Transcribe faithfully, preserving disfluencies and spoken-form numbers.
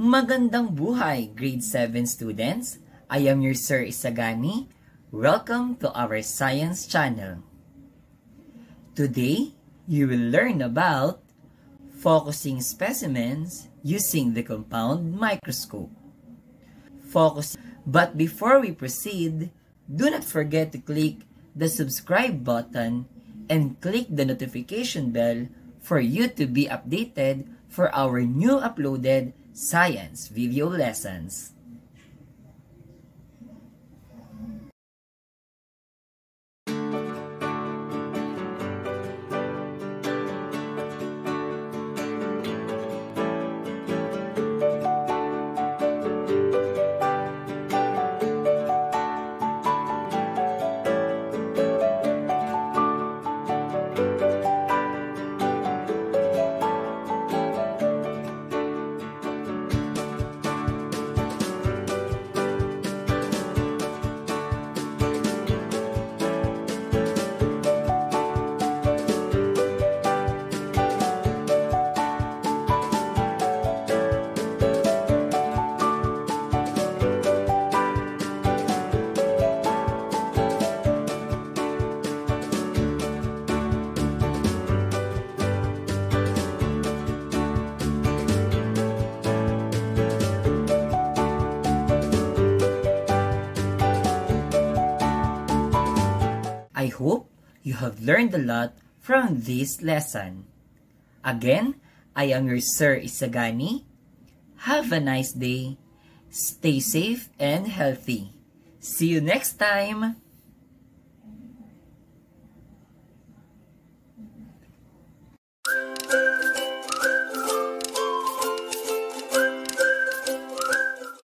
Magandang buhay, Grade seven students! I am your Sir Isagani. Welcome to our Science Channel. Today, you will learn about focusing specimens using the compound microscope. Focus. But before we proceed, do not forget to click the subscribe button and click the notification bell for you to be updated for our new uploaded science video lessons. I hope you have learned a lot from this lesson. Again, I am your Sir Isagani. Have a nice day. Stay safe and healthy. See you next time!